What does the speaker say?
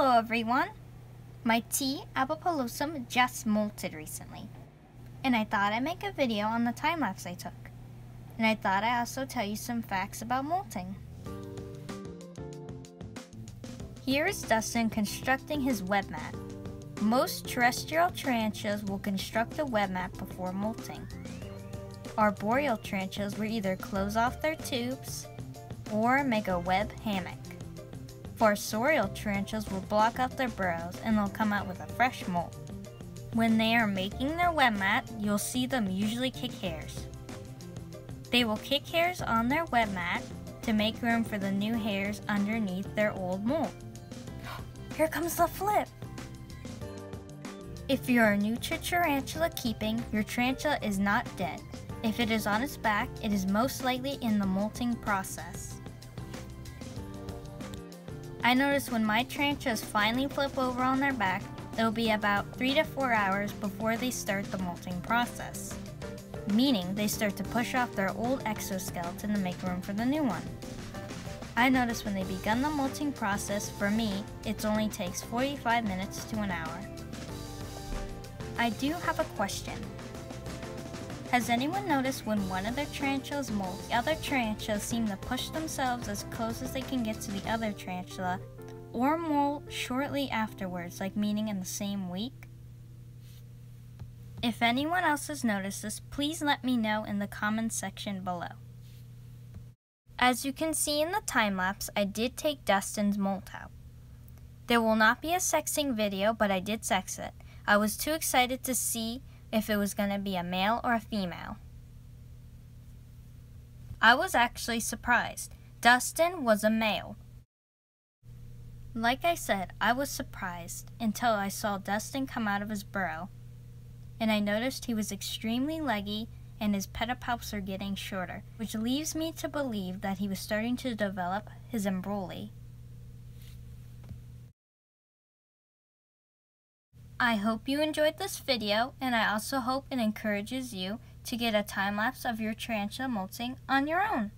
Hello everyone! My T. albopilosum just molted recently, and I thought I'd make a video on the time lapse I took, and I thought I'd also tell you some facts about molting. Here is Dustin constructing his web mat. Most terrestrial tarantulas will construct a web mat before molting. Arboreal tarantulas will either close off their tubes or make a web hammock. Fossorial tarantulas will block up their burrows and they'll come out with a fresh molt. When they are making their web mat, you'll see them usually kick hairs. They will kick hairs on their web mat to make room for the new hairs underneath their old molt. Here comes the flip! If you're new to tarantula keeping, your tarantula is not dead. If it is on its back, it is most likely in the molting process. I noticed when my tarantulas finally flip over on their back, it'll be about 3 to 4 hours before they start the molting process, meaning they start to push off their old exoskeleton to make room for the new one. I noticed when they begun the molting process, for me, it only takes 45 minutes to an hour. I do have a question. Has anyone noticed when one of their tarantulas molts, the other tarantulas seem to push themselves as close as they can get to the other tarantula, or molt shortly afterwards, like meaning in the same week? If anyone else has noticed this, please let me know in the comments section below. As you can see in the time lapse, I did take Dustin's molt out. There will not be a sexing video, but I did sex it. I was too excited to see if it was going to be a male or a female. I was actually surprised. Dustin was a male. Like I said, I was surprised until I saw Dustin come out of his burrow, and I noticed he was extremely leggy and his pedipalps are getting shorter, which leaves me to believe that he was starting to develop his embolus. I hope you enjoyed this video, and I also hope it encourages you to get a time lapse of your tarantula molting on your own.